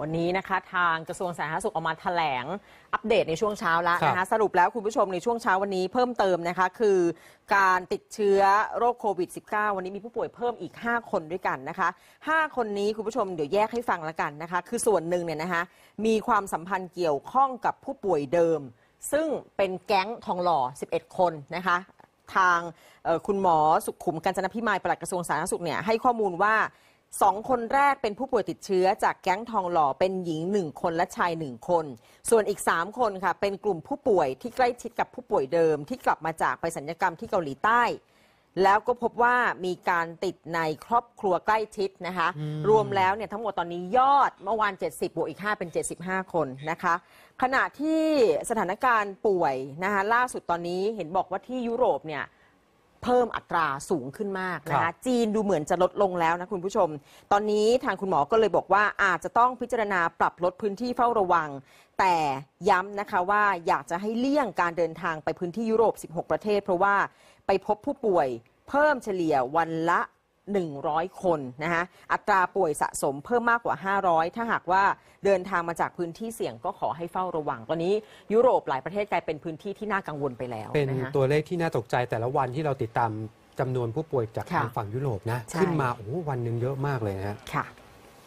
วันนี้นะคะทางกระทรวงสาธารณสุขออกมาแถลงอัปเดตในช่วงเช้าแล้วนะคะสรุปแล้วคุณผู้ชมในช่วงเช้าวันนี้เพิ่มเติมนะคะคือการติดเชื้อโรคโควิด -19 วันนี้มีผู้ป่วยเพิ่มอีก5คนด้วยกันนะคะ5คนนี้คุณผู้ชมเดี๋ยวแยกให้ฟังละกันนะคะคือส่วนหนึ่งเนี่ยนะคะมีความสัมพันธ์เกี่ยวข้องกับผู้ป่วยเดิมซึ่งเป็นแก๊งทองหล่อ11คนนะคะทางคุณหมอสุขุมกาญจนพิมายปลัดกระทรวงสาธารณสุขเนี่ยให้ข้อมูลว่า2 คนแรกเป็นผู้ป่วยติดเชื้อจากแก๊งทองหล่อเป็นหญิง1คนและชาย1คนส่วนอีก3คนค่ะเป็นกลุ่มผู้ป่วยที่ใกล้ชิดกับผู้ป่วยเดิมที่กลับมาจากไปศัลยกรรมที่เกาหลีใต้แล้วก็พบว่ามีการติดในครอบครัวใกล้ชิดนะคะรวมแล้วเนี่ยทั้งหมดตอนนี้ยอดเมื่อวาน70บวกอีก5เป็น75คนนะคะขณะที่สถานการณ์ป่วยนะคะล่าสุดตอนนี้เห็นบอกว่าที่ยุโรปเนี่ยเพิ่มอัตราสูงขึ้นมากนะคะจีนดูเหมือนจะลดลงแล้วนะคุณผู้ชมตอนนี้ทางคุณหมอก็เลยบอกว่าอาจจะต้องพิจารณาปรับลดพื้นที่เฝ้าระวังแต่ย้ำนะคะว่าอยากจะให้เลี่ยงการเดินทางไปพื้นที่ยุโรป16ประเทศเพราะว่าไปพบผู้ป่วยเพิ่มเฉลี่ยวันละ100คนนะคะอัตราป่วยสะสมเพิ่มมากกว่า500ถ้าหากว่าเดินทางมาจากพื้นที่เสี่ยงก็ขอให้เฝ้าระวังตอนนี้ยุโรปหลายประเทศกลายเป็นพื้นที่ที่น่ากังวลไปแล้วเป็นตัวเลขที่น่าตกใจแต่ละวันที่เราติดตามจำนวนผู้ป่วยจากทางฝั่งยุโรปนะขึ้นมาโอ้วันหนึ่งเยอะมากเลยนะค่ะ